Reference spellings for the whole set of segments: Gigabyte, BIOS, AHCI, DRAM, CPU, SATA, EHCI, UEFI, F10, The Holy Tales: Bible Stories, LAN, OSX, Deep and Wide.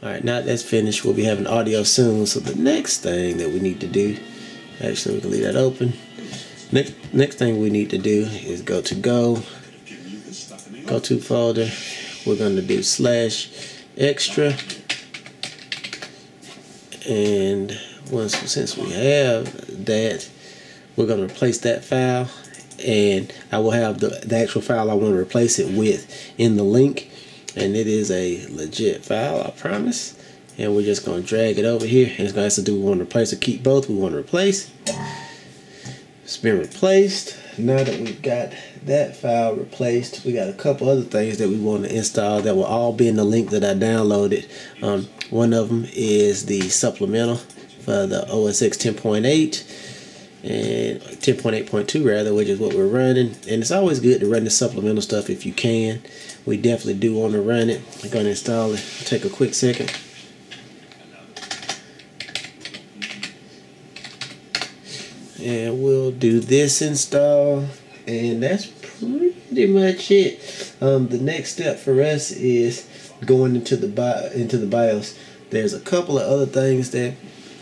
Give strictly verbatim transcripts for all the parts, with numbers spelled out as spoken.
All right, now that's finished. We'll be having audio soon. So the next thing that we need to do, actually we can leave that open. Next, next thing we need to do is go to go, go to folder. We're gonna do slash extra. And once, since we have that, we're gonna replace that file, and I will have the, the actual file I want to replace it with in the link, and it is a legit file, I promise. And we're just gonna drag it over here, and it's gonna have to do we want to replace or keep both. We want to replace. It's been replaced. Now that we've got that file replaced, we got a couple other things that we want to install that will all be in the link that I downloaded. Um, one of them is the supplemental for the O S X ten point eight and ten point eight point two rather, which is what we're running. And it's always good to run the supplemental stuff if you can. We definitely do want to run it. I'm going to install it. Take a quick second. And we'll do this install, and that's pretty much it. Um, the next step for us is going into the bio, into the BIOS. There's a couple of other things that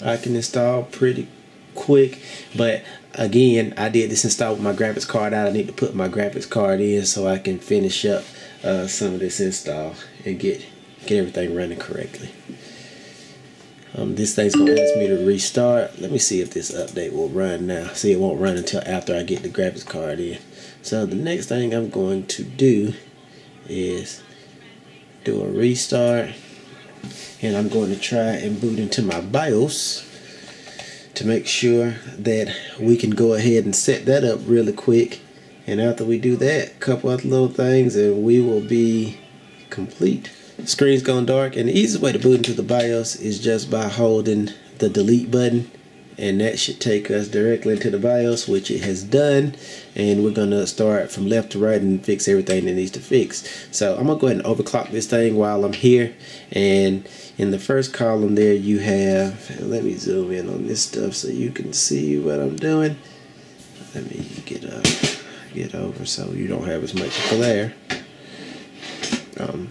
I can install pretty quick, but again, I did this install with my graphics card out. I need to put my graphics card in so I can finish up uh, some of this install and get get everything running correctly. Um, this thing's going to ask me to restart. Let me see if this update will run now. See, it won't run until after I get the graphics card in. So the next thing I'm going to do is do a restart. And I'm going to try and boot into my BIOS to make sure that we can go ahead and set that up really quick. And after we do that, a couple other little things, and we will be complete. Screen's gone dark, and the easiest way to boot into the BIOS is just by holding the delete button, and that should take us directly into the BIOS, which it has done. And we're gonna start from left to right and fix everything that needs to fix. So I'm gonna go ahead and overclock this thing while I'm here, and in the first column there you have, let me zoom in on this stuff so you can see what I'm doing. Let me get up, get over so you don't have as much glare. um,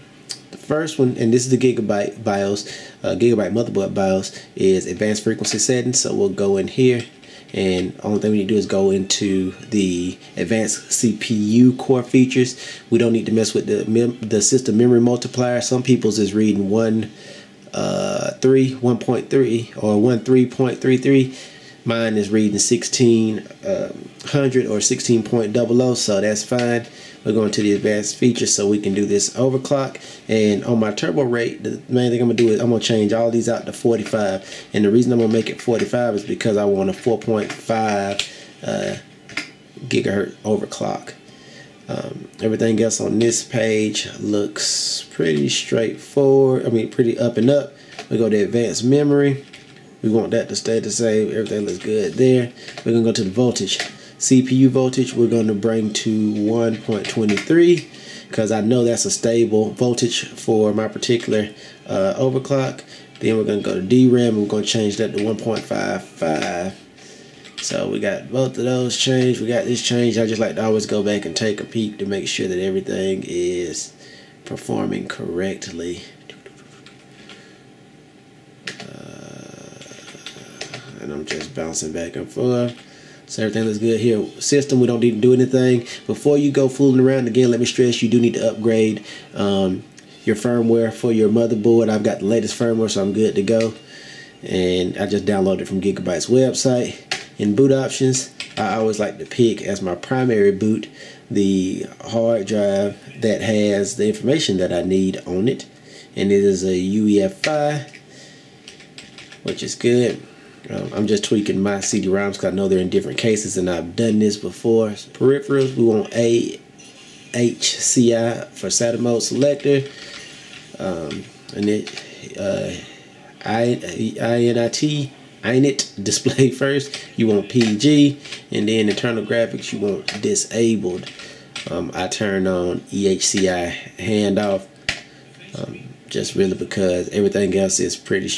First one, and this is the Gigabyte BIOS, uh, Gigabyte motherboard BIOS, is advanced frequency settings. So we'll go in here, and only thing we need to do is go into the advanced C P U core features. We don't need to mess with the mem the system memory multiplier. Some people's is reading one uh, three, one point three, or one three point three three. Mine is reading sixteen um, hundred or sixteen point double oh, so that's fine. We're going to the advanced features so we can do this overclock. And on my turbo rate, the main thing I'm going to do is I'm going to change all these out to forty-five. And the reason I'm going to make it forty-five is because I want a four point five uh, gigahertz overclock. Um, everything else on this page looks pretty straightforward. I mean, pretty up and up. We go to advanced memory. We want that to stay the same. Everything looks good there. We're going to go to the voltage. C P U voltage we're going to bring to one point two three because I know that's a stable voltage for my particular uh, overclock. Then we're going to go to D RAM, and we're going to change that to one point five five. So we got both of those changed. We got this changed. I just like to always go back and take a peek to make sure that everything is performing correctly. Uh, and I'm just bouncing back and forth. So everything looks good here. System, we don't need to do anything. Before you go fooling around, again, let me stress, you do need to upgrade um, your firmware for your motherboard. I've got the latest firmware, so I'm good to go. And I just downloaded it from Gigabyte's website. In boot options, I always like to pick as my primary boot the hard drive that has the information that I need on it. And it is a U E F I, which is good. Um, I'm just tweaking my C D ROMs because I know they're in different cases, and I've done this before. Peripherals, we want A H C I for SATA mode selector, um, and it uh, I N I T, I N I T display first. You want P G, and then internal graphics you want disabled. Um, I turn on E H C I handoff um, just really because everything else is pretty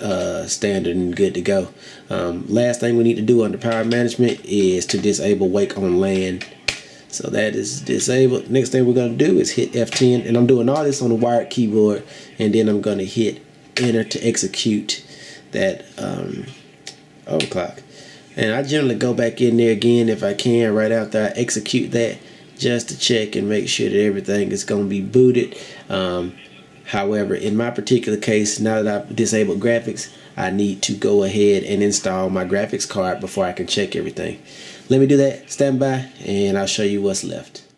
Uh, standard and good to go. Um, last thing we need to do under power management is to disable wake on LAN. So that is disabled. Next thing we're going to do is hit F ten, and I'm doing all this on the wired keyboard, and then I'm going to hit enter to execute that um, overclock. And I generally go back in there again if I can right after I execute that, just to check and make sure that everything is going to be booted. Um, however, in my particular case, now that I've disabled graphics, I need to go ahead and install my graphics card before I can check everything. Let me do that, stand by, and I'll show you what's left.